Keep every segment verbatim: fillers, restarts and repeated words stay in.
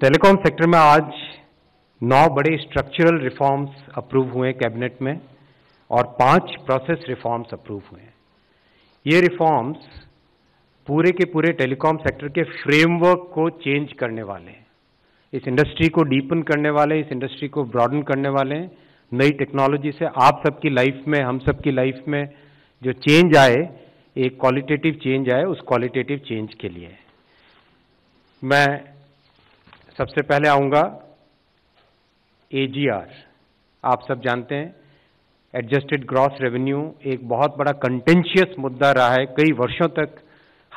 Telecom sector में आज नौ बड़े स्ट्रक्चरल रिफॉर्म्स अप्रूव हुए कैबिनेट में और पांच प्रोसेस रिफॉर्म्स अप्रूव हुए हैं। ये रिफॉर्म्स पूरे के पूरे टेलीकॉम सेक्टर के फ्रेमवर्क को चेंज करने वाले हैं, इस इंडस्ट्री को डीपन करने वाले, इस इंडस्ट्री को ब्रॉडन करने वाले हैं। नई टेक्नोलॉजी से आप सबकी लाइफ में, हम सबकी लाइफ में जो चेंज आए, एक क्वालिटेटिव चेंज आए, उस क्वालिटेटिव चेंज के लिए मैं सबसे पहले आऊँगा ए जी आर। आप सब जानते हैं एडजस्टेड ग्रॉस रेवेन्यू एक बहुत बड़ा कंटेंशियस मुद्दा रहा है, कई वर्षों तक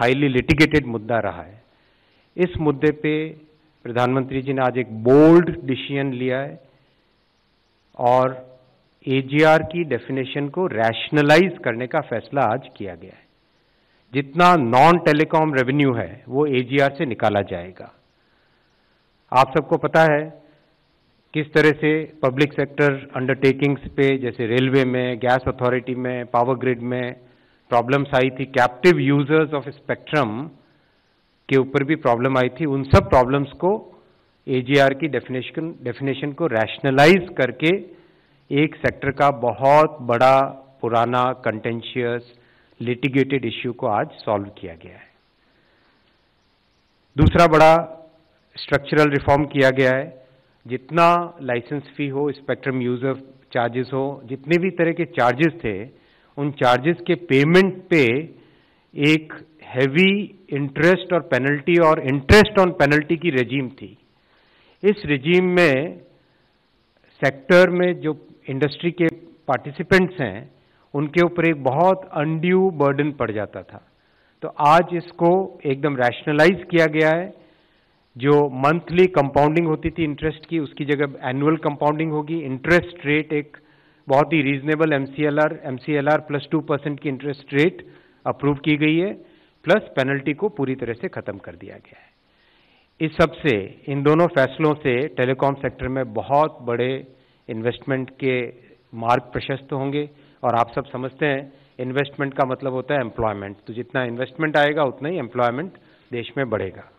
हाईली लिटिगेटेड मुद्दा रहा है। इस मुद्दे पे प्रधानमंत्री जी ने आज एक बोल्ड डिसीजन लिया है और ए जी आर की डेफिनेशन को रैशनलाइज करने का फैसला आज किया गया है। जितना नॉन टेलीकॉम रेवेन्यू है वो ए जी आर से निकाला जाएगा। आप सबको पता है किस तरह से पब्लिक सेक्टर अंडरटेकिंग्स पे, जैसे रेलवे में, गैस अथॉरिटी में, पावर ग्रिड में प्रॉब्लम्स आई थी, कैप्टिव यूजर्स ऑफ स्पेक्ट्रम के ऊपर भी प्रॉब्लम आई थी। उन सब प्रॉब्लम्स को ए जी आर की डेफिनेशन डेफिनेशन को रैशनलाइज करके एक सेक्टर का बहुत बड़ा पुराना कंटेंशियस लिटिगेटेड इश्यू को आज सॉल्व किया गया है। दूसरा बड़ा स्ट्रक्चरल रिफॉर्म किया गया है। जितना लाइसेंस फी हो, स्पेक्ट्रम यूजर चार्जेस हो, जितने भी तरह के चार्जेस थे, उन चार्जेस के पेमेंट पे एक हैवी इंटरेस्ट और पेनल्टी और इंटरेस्ट ऑन पेनल्टी की रेजीम थी। इस रेजीम में सेक्टर में जो इंडस्ट्री के पार्टिसिपेंट्स हैं उनके ऊपर एक बहुत अनड्यू बर्डन पड़ जाता था। तो आज इसको एकदम रैशनलाइज किया गया है। जो मंथली कंपाउंडिंग होती थी इंटरेस्ट की, उसकी जगह एनुअल कंपाउंडिंग होगी। इंटरेस्ट रेट एक बहुत ही reasonable M C L R plus two percent की इंटरेस्ट रेट अप्रूव की गई है, प्लस पेनल्टी को पूरी तरह से खत्म कर दिया गया है। इस सब से, इन दोनों फैसलों से टेलीकॉम सेक्टर में बहुत बड़े इन्वेस्टमेंट के मार्ग प्रशस्त होंगे। और आप सब समझते हैं इन्वेस्टमेंट का मतलब होता है एम्प्लॉयमेंट, तो जितना इन्वेस्टमेंट आएगा उतना ही एम्प्लॉयमेंट देश में बढ़ेगा।